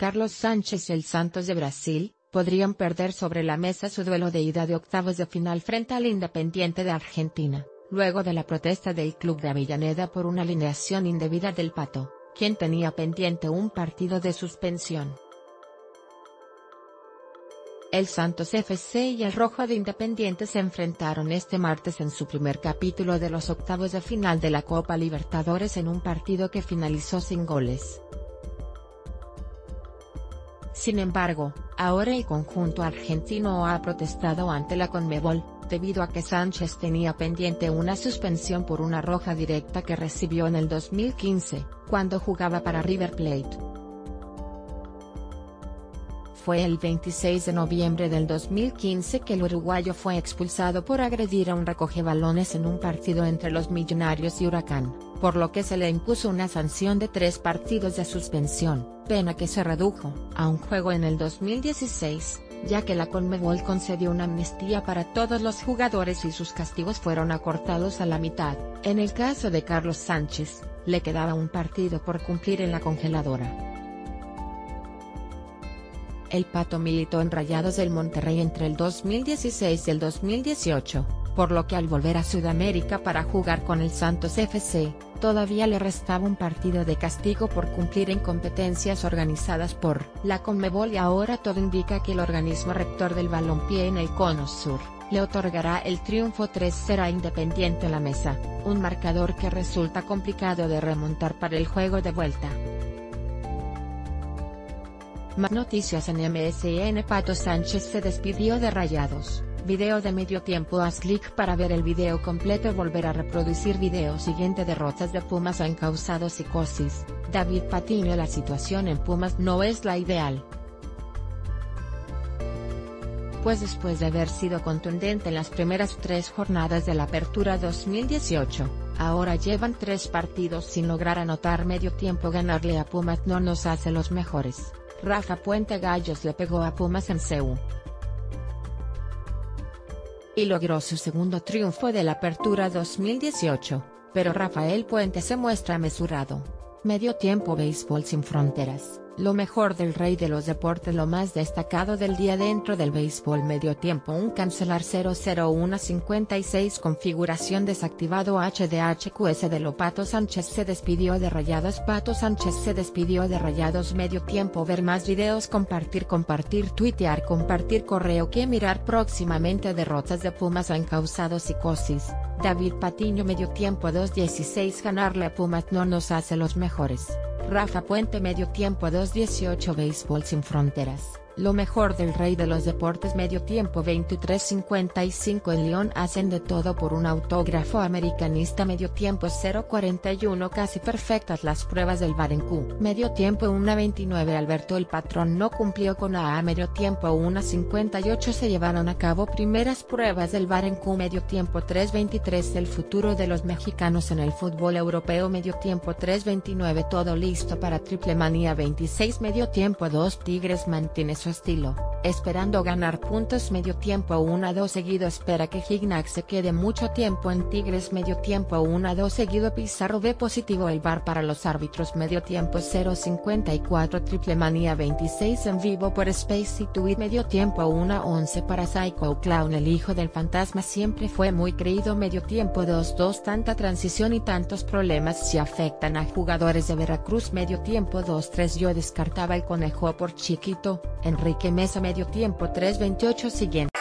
Carlos Sánchez y el Santos de Brasil podrían perder sobre la mesa su duelo de ida de octavos de final frente al Independiente de Argentina, luego de la protesta del club de Avellaneda por una alineación indebida del Pato, quien tenía pendiente un partido de suspensión. El Santos FC y el Rojo de Independiente se enfrentaron este martes en su primer capítulo de los octavos de final de la Copa Libertadores en un partido que finalizó sin goles. Sin embargo, ahora el conjunto argentino ha protestado ante la Conmebol, debido a que Sánchez tenía pendiente una suspensión por una roja directa que recibió en el 2015, cuando jugaba para River Plate. Fue el 26 de noviembre del 2015 que el uruguayo fue expulsado por agredir a un recogebalones en un partido entre los Millonarios y Huracán, por lo que se le impuso una sanción de 3 partidos de suspensión, pena que se redujo a un juego en el 2016, ya que la Conmebol concedió una amnistía para todos los jugadores y sus castigos fueron acortados a la mitad. En el caso de Carlos Sánchez, le quedaba un partido por cumplir en la congeladora. El Pato militó en Rayados del Monterrey entre el 2016 y el 2018, por lo que al volver a Sudamérica para jugar con el Santos FC, todavía le restaba un partido de castigo por cumplir en competencias organizadas por la Conmebol, y ahora todo indica que el organismo rector del balompié en el Cono Sur le otorgará el triunfo 3-0 a Independiente en la mesa, un marcador que resulta complicado de remontar para el juego de vuelta. Más noticias en MSN. Pato Sánchez se despidió de Rayados, video de medio tiempo. Haz clic para ver el video completo. Volver a reproducir video siguiente. Derrotas de Pumas han causado psicosis. David Patiño. La situación en Pumas no es la ideal, pues después de haber sido contundente en las primeras 3 jornadas de la Apertura 2018, ahora llevan 3 partidos sin lograr anotar medio tiempo. Ganarle a Pumas no nos hace los mejores. Rafa Puente. Gallos le pegó a Pumas en Seúl y logró su segundo triunfo de la Apertura 2018, pero Rafael Puente se muestra mesurado. Medio tiempo. Béisbol sin fronteras, lo mejor del rey de los deportes. Lo más destacado del día dentro del béisbol. Medio tiempo. Un cancelar 0-0-1-56. Configuración desactivado. HDHQS de lo. Pato Sánchez se despidió de Rayados. Pato Sánchez se despidió de Rayados. Medio tiempo. Ver más videos. Compartir, tuitear, compartir correo. Que mirar próximamente. Derrotas de Pumas han causado psicosis. David Patiño. Medio tiempo. 2-16. Ganarle a Pumas no nos hace los mejores. Rafa Puente. Medio tiempo. 2-18. Béisbol sin fronteras, lo mejor del rey de los deportes. Medio tiempo. 23-55. En León hacen de todo por un autógrafo americanista. Medio tiempo. 0-41. Casi perfectas las pruebas del VAR en Q. Medio tiempo. 1-29. Alberto el Patrón no cumplió con AA. Medio tiempo. 1-58. Se llevaron a cabo primeras pruebas del VAR en Q. Medio tiempo. 3-23. El futuro de los mexicanos en el fútbol europeo. Medio tiempo. 3-29. Todo listo para Triple Manía 26. Medio tiempo. 2. Tigres mantiene su estilo, esperando ganar puntos. Medio tiempo. 1-2 seguido. Espera que Gignac se quede mucho tiempo en Tigres. Medio tiempo. 1-2 seguido. Pizarro ve positivo el VAR para los árbitros. Medio tiempo. 0-54. Triple Manía 26 en vivo por Space y Tweet. Medio tiempo. 1-11 para Psycho Clown. El hijo del fantasma siempre fue muy creído. Medio tiempo. 2-2. Tanta transición y tantos problemas si afectan a jugadores de Veracruz. Medio tiempo. 2-3. Yo descartaba el conejo por chiquito. Enrique Mesa. Medio tiempo. 3-28 siguiente.